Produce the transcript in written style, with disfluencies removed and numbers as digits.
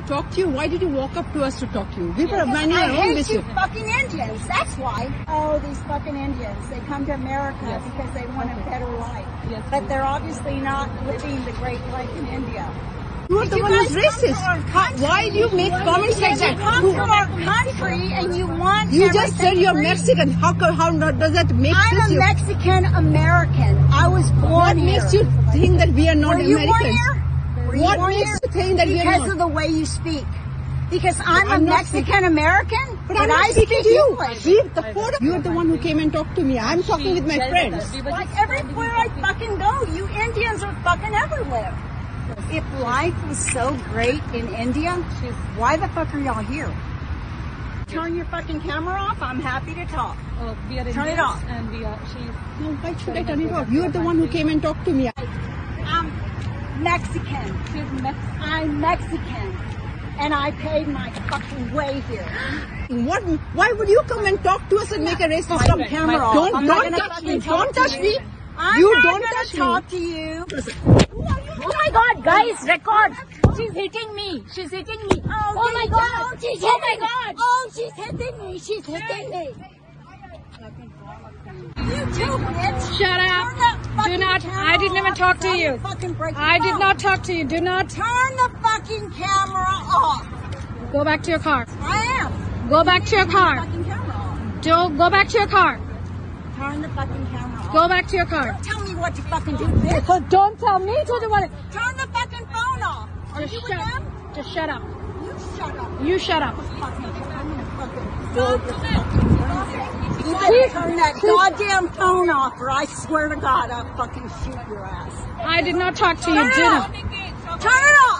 to talk to you? Why did you walk up to us to talk to you? We were minding our own business. These fucking Indians, that's why. Oh, these fucking Indians. They come to America because they want a better life. Yes, but they're obviously not living the great life in India. You are the one who's racist. Why do you make comments like that? You come from our country and you want. You just said you're Mexican. How does that make sense? I'm a Mexican American. I was born here. What makes you think that we are not Americans? What makes you think that we are not? Because of the way you speak. Because I'm a Mexican American, but I speak English. You are the one who came and talked to me. I'm talking with my friends. Like everywhere I fucking go, you Indians are fucking everywhere. If life was so great in India, why the fuck are y'all here? Turn your fucking camera off. I'm happy to talk. We are turn it off. And we are, no, why should I turn it off? You are the one who came and talked to me. I'm Mexican. I'm Mexican. And I paid my fucking way here. What? Why would you come and talk to us and make a racist turn camera off? Don't touch me. Don't touch me. You don't touch me. I'm not going to talk to you. Oh my God, guys, record. She's hitting me. She's hitting me. Oh my God. Oh my God. Oh, she's hitting me. She's hitting me. You too, bitch. Shut up. Do not. I didn't even talk to you. I did not talk to you. Do not. Turn the fucking camera off. Go back to your car. I am. Go back to your car. Don't go back to your car. Turn the fucking camera off. Go back to your car. Don't tell me what to fucking do, bitch. So don't tell me to do what. Turn the fucking phone off. Are you with them? Just shut up. You shut up. You shut up. You better turn that goddamn phone off, or I swear to God I'll fucking shoot your ass. I did not talk to you, did I? Turn it off.